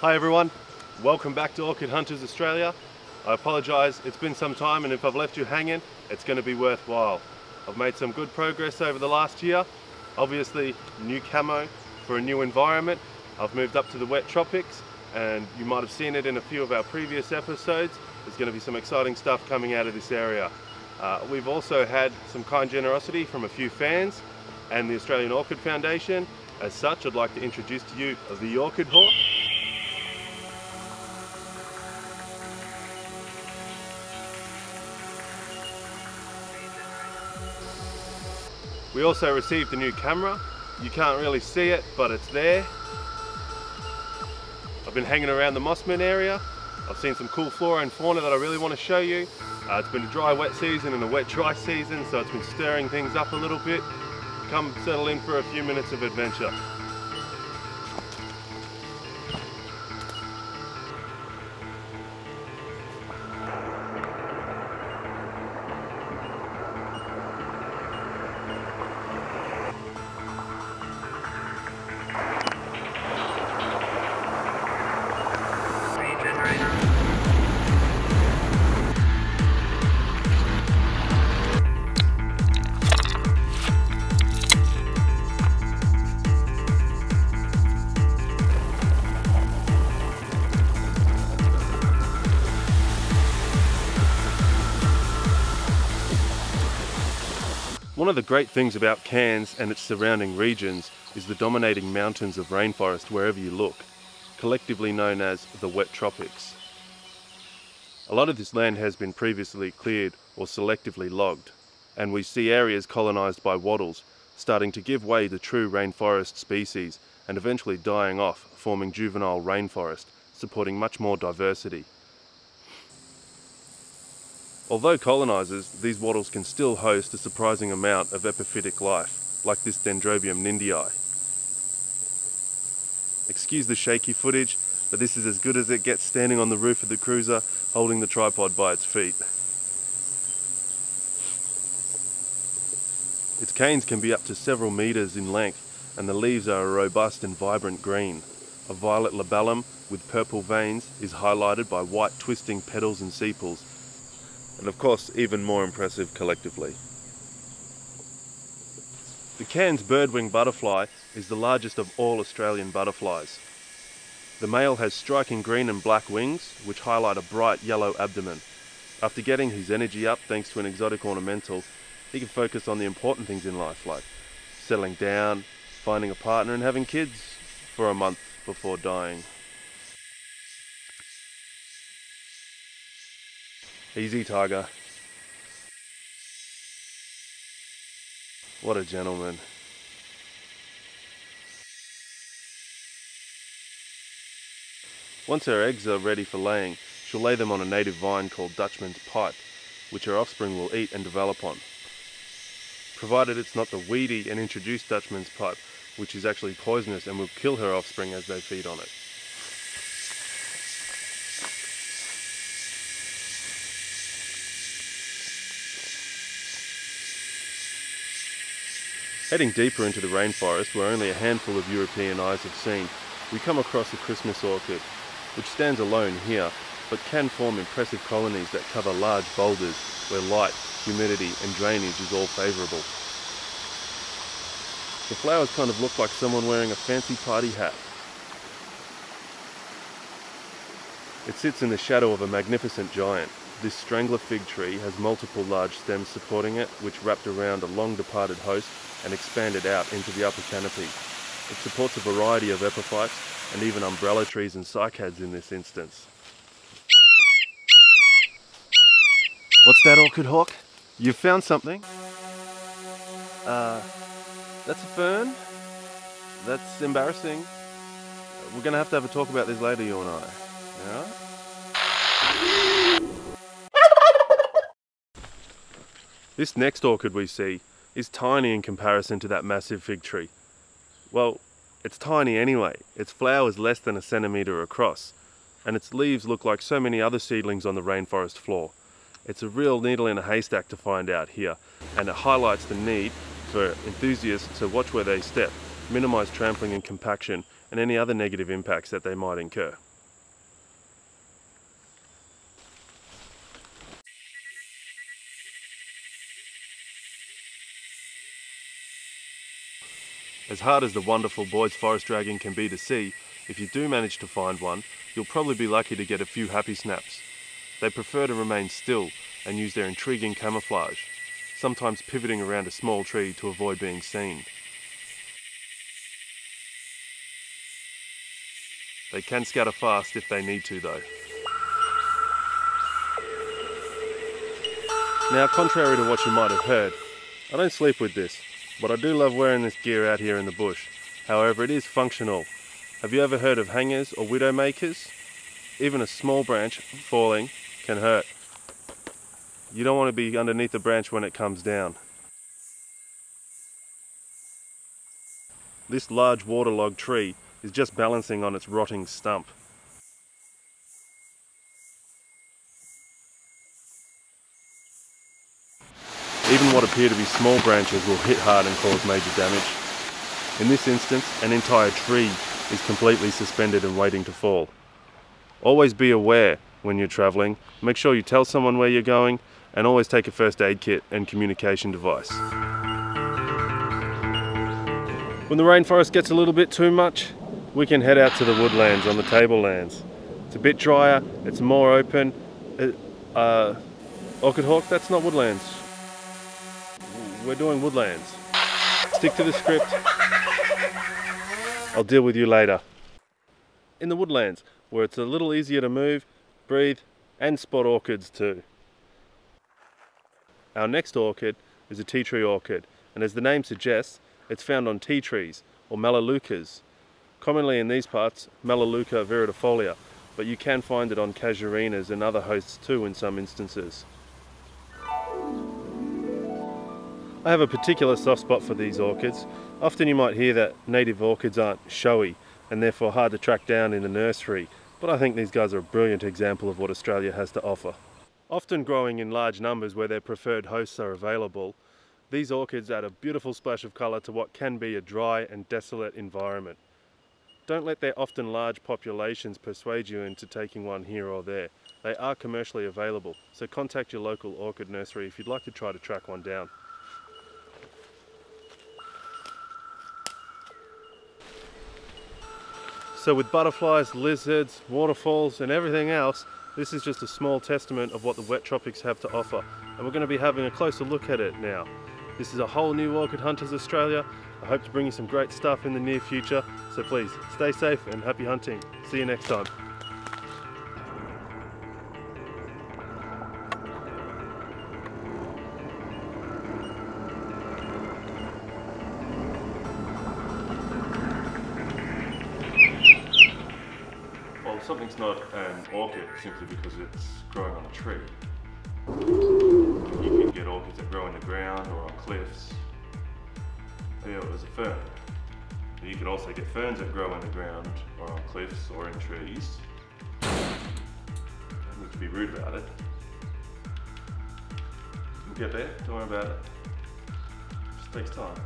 Hi everyone, welcome back to Orchid Hunters Australia. I apologise, it's been some time and if I've left you hanging, it's going to be worthwhile. I've made some good progress over the last year. Obviously, new camo for a new environment. I've moved up to the Wet Tropics and you might have seen it in a few of our previous episodes. There's going to be some exciting stuff coming out of this area. We've also had some kind generosity from a few fans and the Australian Orchid Foundation. As such, I'd like to introduce to you the Orchid Hawk. We also received a new camera. You can't really see it, but it's there. I've been hanging around the Mossman area. I've seen some cool flora and fauna that I really want to show you. It's been a dry wet season and a wet dry season, so it's been stirring things up a little bit. Come settle in for a few minutes of adventure. One of the great things about Cairns and its surrounding regions is the dominating mountains of rainforest wherever you look, collectively known as the Wet Tropics. A lot of this land has been previously cleared or selectively logged, and we see areas colonised by wattles, starting to give way to true rainforest species and eventually dying off, forming juvenile rainforest, supporting much more diversity. Although colonisers, these wattles can still host a surprising amount of epiphytic life, like this Dendrobium nindii. Excuse the shaky footage, but this is as good as it gets standing on the roof of the cruiser, holding the tripod by its feet. Its canes can be up to several metres in length, and the leaves are a robust and vibrant green. A violet labellum with purple veins is highlighted by white twisting petals and sepals, and of course even more impressive collectively. The Cairns Birdwing Butterfly is the largest of all Australian butterflies. The male has striking green and black wings which highlight a bright yellow abdomen. After getting his energy up thanks to an exotic ornamental, he can focus on the important things in life like settling down, finding a partner and having kids for a month before dying. Easy, Tiger. What a gentleman. Once her eggs are ready for laying, she'll lay them on a native vine called Dutchman's pipe, which her offspring will eat and develop on. Provided it's not the weedy and introduced Dutchman's pipe, which is actually poisonous and will kill her offspring as they feed on it. Heading deeper into the rainforest, where only a handful of European eyes have seen, we come across a Christmas orchid, which stands alone here, but can form impressive colonies that cover large boulders where light, humidity and drainage is all favourable. The flowers kind of look like someone wearing a fancy party hat. It sits in the shadow of a magnificent giant. This strangler fig tree has multiple large stems supporting it, which wrapped around a long departed host and expanded out into the upper canopy. It supports a variety of epiphytes and even umbrella trees and cycads in this instance. What's that, Orchid Hawk? You've found something? That's a fern? That's embarrassing. We're gonna have to have a talk about this later, you and I, alright? This next orchid we see is tiny in comparison to that massive fig tree. Well, it's tiny anyway. Its flower is less than a centimetre across, and its leaves look like so many other seedlings on the rainforest floor. It's a real needle in a haystack to find out here, and it highlights the need for enthusiasts to watch where they step, minimise trampling and compaction, and any other negative impacts that they might incur. As hard as the wonderful Boyd's Forest Dragon can be to see, if you do manage to find one, you'll probably be lucky to get a few happy snaps. They prefer to remain still and use their intriguing camouflage, sometimes pivoting around a small tree to avoid being seen. They can scatter fast if they need to though. Now, contrary to what you might have heard, I don't sleep with this, but I do love wearing this gear out here in the bush. However, it is functional. Have you ever heard of hangers or widow makers? Even a small branch falling can hurt. You don't want to be underneath the branch when it comes down. This large waterlogged tree is just balancing on its rotting stump. Even what appear to be small branches will hit hard and cause major damage. In this instance, an entire tree is completely suspended and waiting to fall. Always be aware when you're travelling, make sure you tell someone where you're going, and always take a first aid kit and communication device. When the rainforest gets a little bit too much, we can head out to the woodlands on the tablelands. It's a bit drier, it's more open. Orchid Hawk, that's not woodlands. We're doing woodlands. Stick to the script. I'll deal with you later. In the woodlands, where it's a little easier to move, breathe, and spot orchids too. Our next orchid is a tea tree orchid, and as the name suggests, it's found on tea trees, or Malaleucas. Commonly in these parts, Malaleuca viridifolia, but you can find it on casuarinas and other hosts too in some instances. I have a particular soft spot for these orchids. Often you might hear that native orchids aren't showy and therefore hard to track down in the nursery, but I think these guys are a brilliant example of what Australia has to offer. Often growing in large numbers where their preferred hosts are available, these orchids add a beautiful splash of colour to what can be a dry and desolate environment. Don't let their often large populations persuade you into taking one here or there. They are commercially available, so contact your local orchid nursery if you'd like to try to track one down. So with butterflies, lizards, waterfalls and everything else, this is just a small testament of what the wet tropics have to offer, and we're going to be having a closer look at it now. This is a whole new Orchid Hunters Australia. I hope to bring you some great stuff in the near future, so please stay safe and happy hunting. See you next time. Something's not an orchid simply because it's growing on a tree. You can get orchids that grow in the ground or on cliffs. Yeah, there's a fern. You can also get ferns that grow in the ground or on cliffs or in trees. Don't need to be rude about it. We'll get there, don't worry about it. It just takes time.